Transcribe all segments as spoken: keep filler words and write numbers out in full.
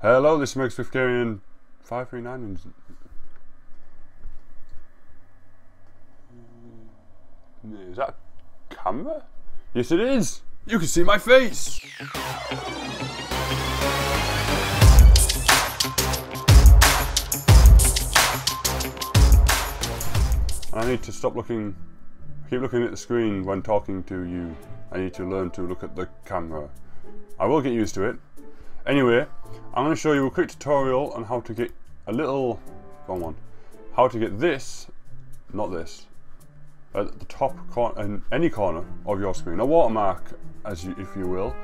Hello, this is Mega Smith Gaming five three nine and is that a camera? Yes it is! You can see my face! I need to stop looking, keep looking at the screen when talking to you. I need to learn to look at the camera. I will get used to it. Anyway, I'm going to show you a quick tutorial on how to get a little, come on, how to get this, not this, at the top corner, in any corner of your screen, a watermark, as you, if you will.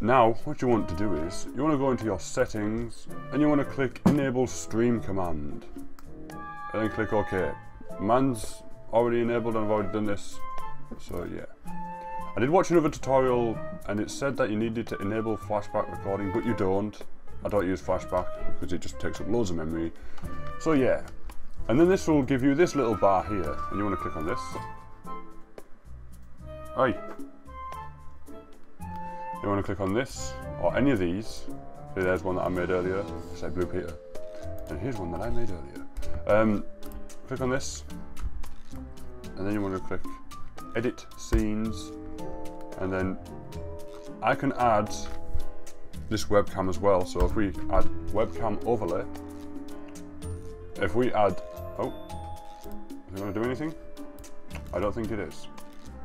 Now, what you want to do is, you want to go into your settings, and you want to click Enable Stream Command, and then click OK. Mine's already enabled, and I've already done this, so yeah. I did watch another tutorial and it said that you needed to enable flashback recording, but you don't. I don't use flashback because it just takes up loads of memory. So yeah. And then this will give you this little bar here, and you want to click on this. Right. You want to click on this, or any of these. See, there's one that I made earlier, say Blue Peter. And here's one that I made earlier. Um, click on this, and then you want to click Edit Scenes. And then I can add this webcam as well. So if we add webcam overlay, if we add, oh, is it going to do anything? I don't think it is.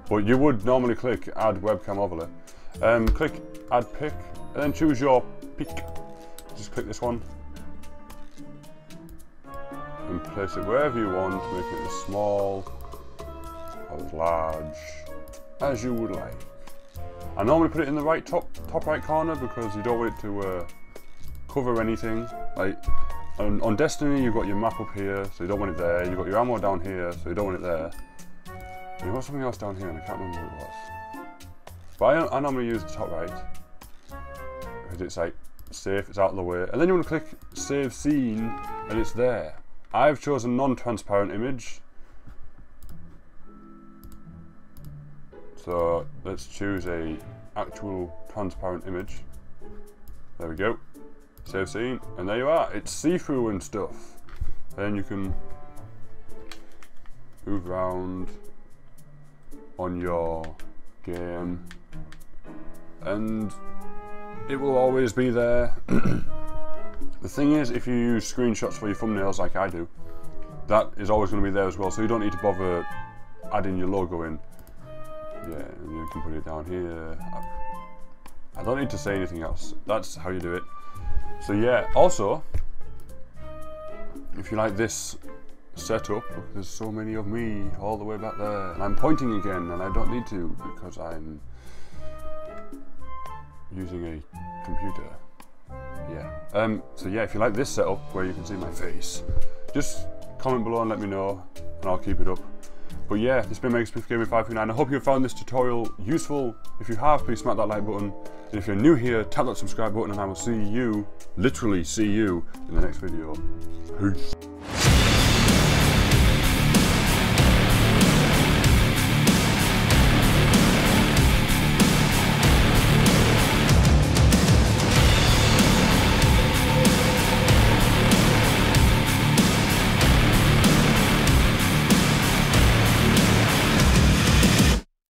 But you would normally click add webcam overlay. Um, click add pic, and then choose your pic. Just click this one and place it wherever you want. Make it as small or as large as you would like. I normally put it in the right top top right corner because you don't want it to uh, cover anything. Like on, on Destiny, you've got your map up here, so you don't want it there. You've got your ammo down here, so you don't want it there. And you've got something else down here, and I can't remember what it was. But I, I normally use the top right because it's like safe, it's out of the way. And then you want to click Save Scene, and it's there. I've chosen non-transparent image. So let's choose a actual transparent image. There we go. Save scene, and there you are. It's see-through and stuff. Then you can move around on your game, and it will always be there. The thing is, if you use screenshots for your thumbnails like I do, that is always going to be there as well. So you don't need to bother adding your logo in. Yeah, and you can put it down here. I don't need to say anything else. That's how you do it. So yeah, also, if you like this setup, look, there's so many of me all the way back there. And I'm pointing again, and I don't need to because I'm using a computer. Yeah. Um, so yeah, if you like this setup where you can see my face, just comment below and let me know, and I'll keep it up. But yeah, this has been Mega Smith Gaming five three nine. I hope you found this tutorial useful. If you have, please smack that like button. And if you're new here, tap that subscribe button, and I will see you, literally see you, in the next video. Peace.